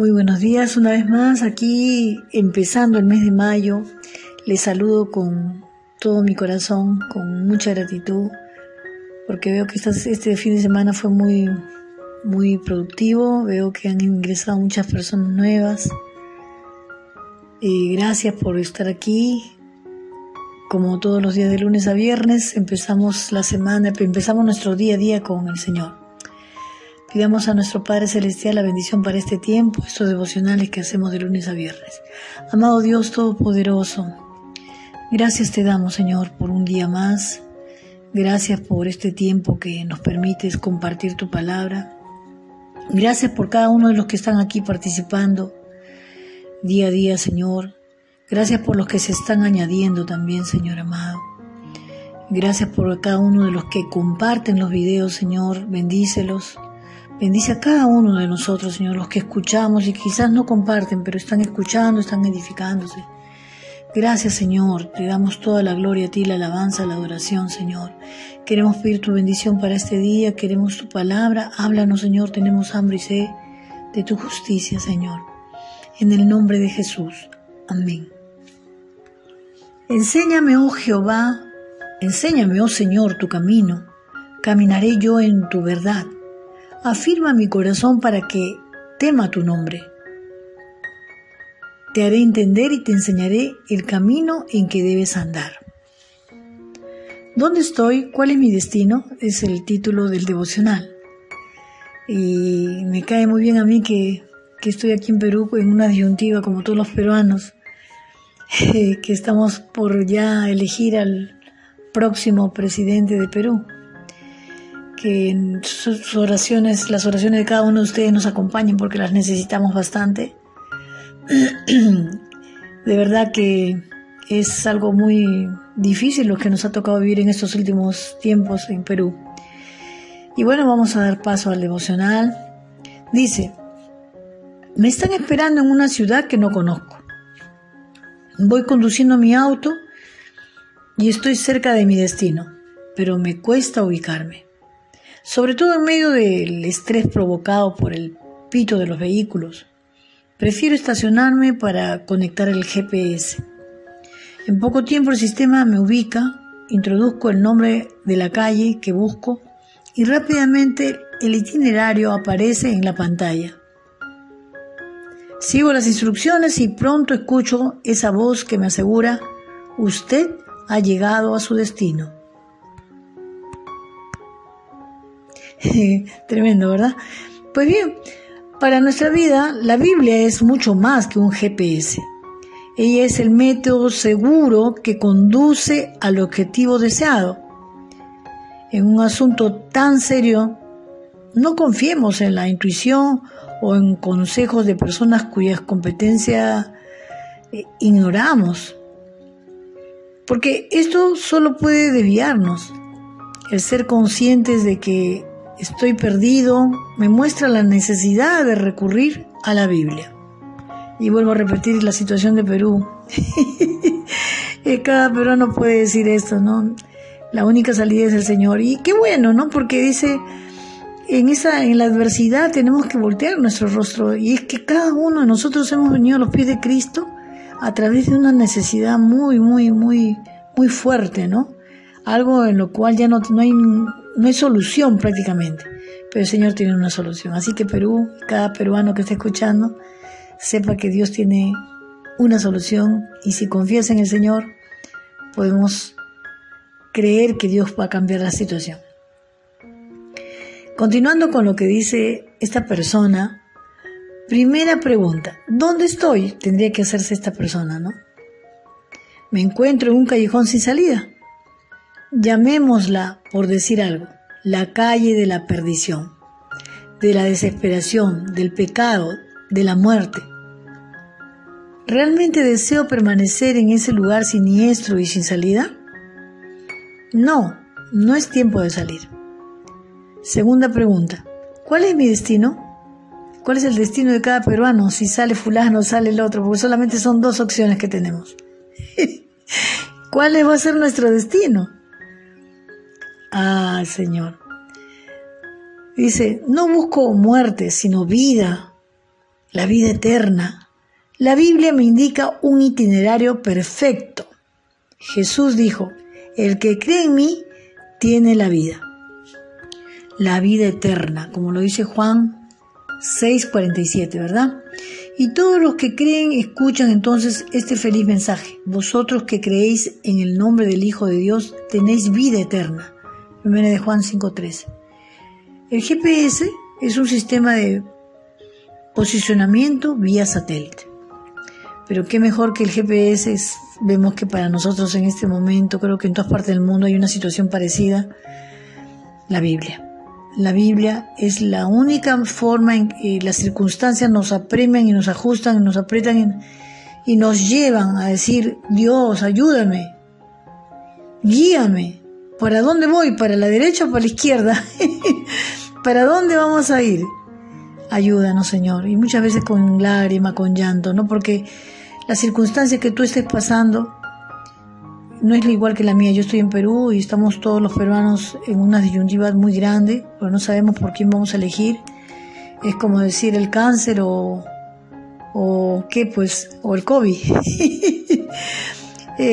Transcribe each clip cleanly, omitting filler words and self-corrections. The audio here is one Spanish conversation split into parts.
Muy buenos días una vez más, aquí empezando el mes de mayo. Les saludo con todo mi corazón, con mucha gratitud, porque veo que este fin de semana fue muy productivo. Veo que han ingresado muchas personas nuevas. Gracias por estar aquí. Como todos los días de lunes a viernes, empezamos la semana, empezamos nuestro día a día con el Señor. Pidamos a nuestro Padre Celestial la bendición para este tiempo, estos devocionales que hacemos de lunes a viernes. Amado Dios Todopoderoso, gracias te damos, Señor, por un día más. Gracias por este tiempo que nos permites compartir tu palabra. Gracias por cada uno de los que están aquí participando día a día, Señor. Gracias por los que se están añadiendo también, Señor amado. Gracias por cada uno de los que comparten los videos, Señor. Bendícelos. Bendice a cada uno de nosotros, Señor, los que escuchamos y quizás no comparten, pero están escuchando, están edificándose. Gracias, Señor. Te damos toda la gloria a ti, la alabanza, la adoración, Señor. Queremos pedir tu bendición para este día. Queremos tu palabra. Háblanos, Señor. Tenemos hambre y sed de tu justicia, Señor. En el nombre de Jesús. Amén. Enséñame, oh Jehová, enséñame, oh Señor, tu camino. Caminaré yo en tu verdad. Afirma mi corazón para que tema tu nombre. Te haré entender y te enseñaré el camino en que debes andar. ¿Dónde estoy? ¿Cuál es mi destino? Es el título del devocional. Y me cae muy bien a mí que estoy aquí en Perú en una disyuntiva, como todos los peruanos, que estamos por ya elegir al próximo presidente de Perú. Que sus oraciones, las oraciones de cada uno de ustedes nos acompañen porque las necesitamos bastante. De verdad que es algo muy difícil lo que nos ha tocado vivir en estos últimos tiempos en Perú. Y bueno, vamos a dar paso al devocional. Dice, me están esperando en una ciudad que no conozco. Voy conduciendo mi auto y estoy cerca de mi destino, pero me cuesta ubicarme. Sobre todo en medio del estrés provocado por el pito de los vehículos. Prefiero estacionarme para conectar el GPS. En poco tiempo el sistema me ubica, introduzco el nombre de la calle que busco y rápidamente el itinerario aparece en la pantalla. Sigo las instrucciones y pronto escucho esa voz que me asegura: usted ha llegado a su destino. Tremendo, ¿verdad? Pues bien, para nuestra vida, la Biblia es mucho más que un GPS. Ella es el método seguro que conduce al objetivo deseado. En un asunto tan serio, no confiemos en la intuición o en consejos de personas cuyas competencias ignoramos, porque esto solo puede desviarnos. El ser conscientes de que estoy perdido me muestra la necesidad de recurrir a la Biblia. Y vuelvo a repetir la situación de Perú. Cada peruano puede decir esto, ¿no? La única salida es el Señor. Y qué bueno, ¿no? Porque dice, en la adversidad tenemos que voltear nuestro rostro. Y es que cada uno de nosotros hemos venido a los pies de Cristo a través de una necesidad muy fuerte, ¿no? Algo en lo cual ya no hay solución prácticamente, pero el Señor tiene una solución. Así que Perú, cada peruano que esté escuchando, sepa que Dios tiene una solución y si confías en el Señor, podemos creer que Dios va a cambiar la situación. Continuando con lo que dice esta persona, primera pregunta, ¿dónde estoy? Tendría que hacerse esta persona, ¿no? Me encuentro en un callejón sin salida. Llamémosla, por decir algo, la calle de la perdición, de la desesperación, del pecado, de la muerte. ¿Realmente deseo permanecer en ese lugar siniestro y sin salida? No, no es tiempo de salir. Segunda pregunta, ¿cuál es mi destino? ¿Cuál es el destino de cada peruano? Si sale fulano, sale el otro, porque solamente son dos opciones que tenemos. ¿Cuál va a ser nuestro destino? Ah, Señor. Dice, no busco muerte, sino vida la vida eterna. La Biblia me indica un itinerario perfecto. Jesús dijo, el que cree en mí tiene la vida eterna, como lo dice Juan 6:47, ¿verdad? Y todos los que creen escuchan entonces este feliz mensaje. Vosotros que creéis en el nombre del Hijo de Dios tenéis vida eterna. Primera de Juan 5:3. El GPS es un sistema de posicionamiento vía satélite. Pero qué mejor que el GPS. Vemos que para nosotros en este momento, creo que en todas partes del mundo hay una situación parecida. La Biblia. La Biblia es la única forma en que las circunstancias nos apremian y nos ajustan, y nos aprietan y nos llevan a decir, Dios, ayúdame, guíame. ¿Para dónde voy? ¿Para la derecha o para la izquierda? ¿Para dónde vamos a ir? Ayúdanos, Señor. Y muchas veces con lágrima, con llanto, ¿no? Porque las circunstancias que tú estés pasando no es igual que la mía. Yo estoy en Perú y estamos todos los peruanos en una disyuntiva muy grande, pero no sabemos por quién vamos a elegir. Es como decir el cáncer o el COVID.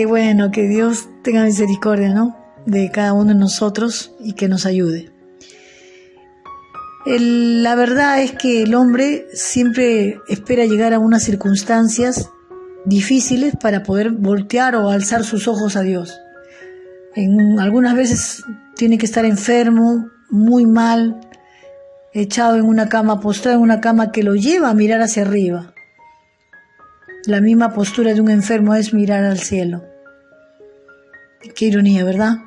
Bueno, que Dios tenga misericordia, ¿no?, de cada uno de nosotros y que nos ayude. La verdad es que el hombre siempre espera llegar a unas circunstancias difíciles para poder voltear o alzar sus ojos a Dios. Algunas veces tiene que estar enfermo, muy mal, echado en una cama, postrado en una cama, que lo lleva a mirar hacia arriba. La misma postura de un enfermo es mirar al cielo. Qué ironía, ¿verdad?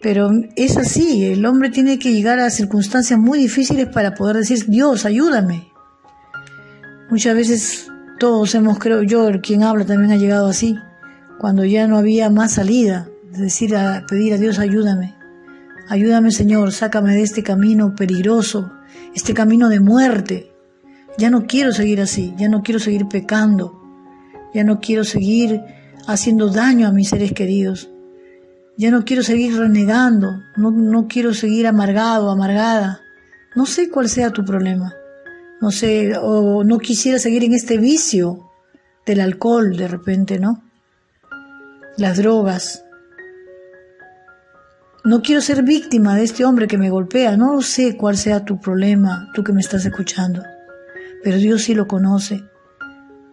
Pero es así, el hombre tiene que llegar a circunstancias muy difíciles para poder decir, Dios, ayúdame. Muchas veces todos hemos, creo yo, quien habla también ha llegado así, cuando ya no había más salida, es decir, a pedir a Dios, ayúdame. Ayúdame, Señor, sácame de este camino peligroso, este camino de muerte. Ya no quiero seguir así, ya no quiero seguir pecando, ya no quiero seguir haciendo daño a mis seres queridos, ya no quiero seguir renegando, no quiero seguir amargado, amargada. No sé cuál sea tu problema. No sé, o no quisiera seguir en este vicio del alcohol de repente, ¿no? Las drogas. No quiero ser víctima de este hombre que me golpea. No sé cuál sea tu problema, tú que me estás escuchando. Pero Dios sí lo conoce.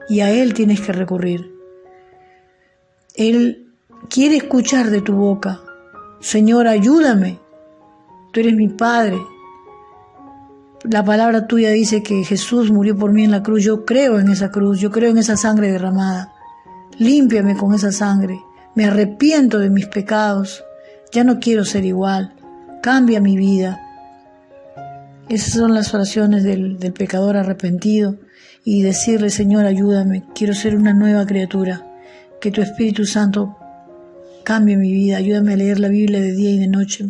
Y a Él tienes que recurrir. Él quiere escuchar de tu boca. Señor, ayúdame. Tú eres mi Padre. La palabra tuya dice que Jesús murió por mí en la cruz. Yo creo en esa cruz, yo creo en esa sangre derramada. Límpiame con esa sangre. Me arrepiento de mis pecados. Ya no quiero ser igual. Cambia mi vida. Esas son las oraciones del pecador arrepentido. Y decirle, Señor, ayúdame. Quiero ser una nueva criatura. Que tu Espíritu Santo cambie mi vida. Ayúdame a leer la Biblia de día y de noche.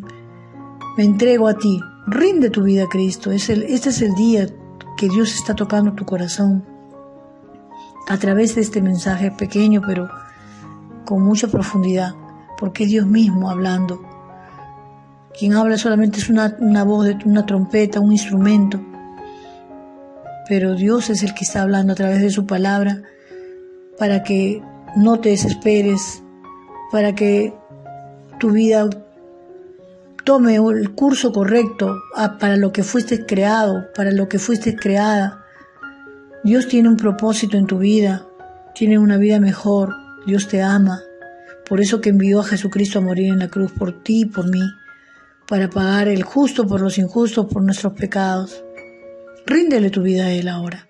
Me entrego a ti. Rinde tu vida a Cristo. Este es el día que Dios está tocando tu corazón a través de este mensaje pequeño, pero con mucha profundidad, porque es Dios mismo hablando. Quien habla solamente es una voz, una trompeta, un instrumento, pero Dios es el que está hablando a través de su palabra para que no te desesperes, para que tu vida tome el curso correcto para lo que fuiste creado, para lo que fuiste creada. Dios tiene un propósito en tu vida, tiene una vida mejor, Dios te ama. Por eso que envió a Jesucristo a morir en la cruz por ti y por mí, para pagar el justo por los injustos, por nuestros pecados. Ríndele tu vida a Él ahora.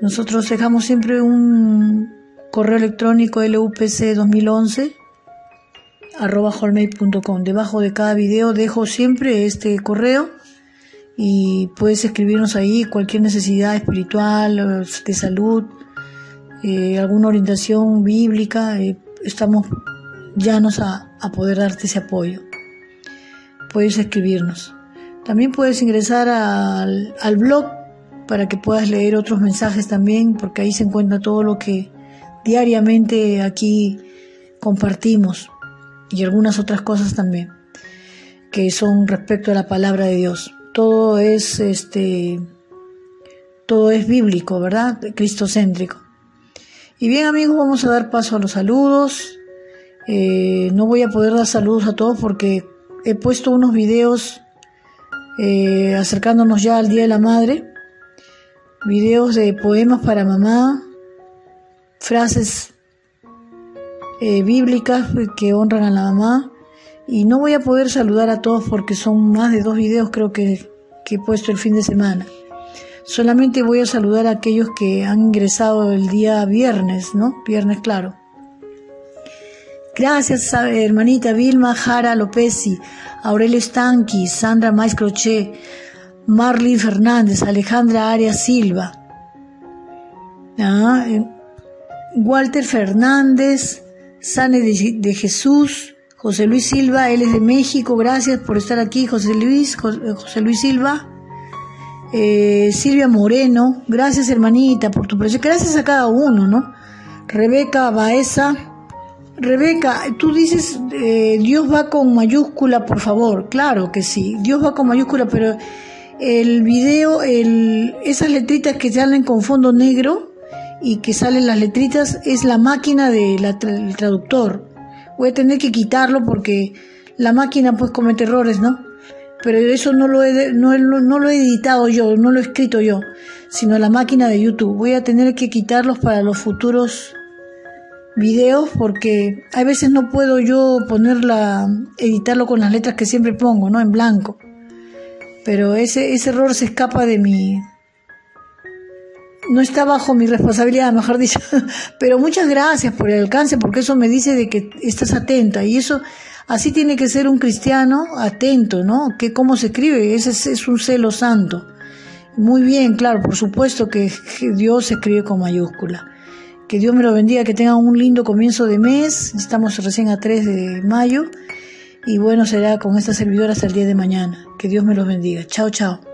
Nosotros dejamos siempre un correo electrónico LUPC 2011, @hotmail.com. Debajo de cada video dejo siempre este correo y puedes escribirnos ahí cualquier necesidad espiritual, de salud, alguna orientación bíblica. Estamos llanos a poder darte ese apoyo. Puedes escribirnos. También puedes ingresar al blog para que puedas leer otros mensajes también, porque ahí se encuentra todo lo que diariamente aquí compartimos. Y algunas otras cosas también, que son respecto a la palabra de Dios. Todo es todo es bíblico, ¿verdad? Cristocéntrico. Y bien, amigos, vamos a dar paso a los saludos. No voy a poder dar saludos a todos porque he puesto unos videos acercándonos ya al Día de la Madre, videos de poemas para mamá, frases bíblicas que honran a la mamá, y no voy a poder saludar a todos porque son más de 2 videos creo que he puesto el fin de semana. Solamente voy a saludar a aquellos que han ingresado el día viernes, ¿no? Viernes, claro. Gracias, hermanita Vilma Jara Lopesi, Aurelio Estanqui, Sandra Maiz Crochet, Marlene Fernández, Alejandra Arias Silva, Walter Fernández, Sane de Jesús, José Luis Silva, él es de México, gracias por estar aquí, José Luis Silva, Silvia Moreno, gracias, hermanita, por tu presencia, gracias a cada uno, ¿no? Rebeca Baeza. Rebeca, tú dices, Dios va con mayúscula, por favor. Claro que sí, Dios va con mayúscula, pero el video, esas letritas que salen con fondo negro y que salen las letritas, es la máquina del traductor. Voy a tener que quitarlo porque la máquina pues comete errores, ¿no? Pero eso no lo he editado yo, no lo he escrito yo, sino la máquina de YouTube. Voy a tener que quitarlos para los futuros videos porque a veces no puedo yo editarlo con las letras que siempre pongo, ¿no? En blanco. Pero ese error se escapa de mi... No está bajo mi responsabilidad, mejor dicho. Pero muchas gracias por el alcance, porque eso me dice de que estás atenta. Y eso, así tiene que ser un cristiano atento, ¿no? Que cómo se escribe, ese es un celo santo. Muy bien, claro, por supuesto que Dios se escribe con mayúscula. Que Dios me lo bendiga, que tengan un lindo comienzo de mes. Estamos recién a 3 de mayo. Y bueno, será con esta servidora hasta el 10 de mañana. Que Dios me los bendiga. Chao, chao.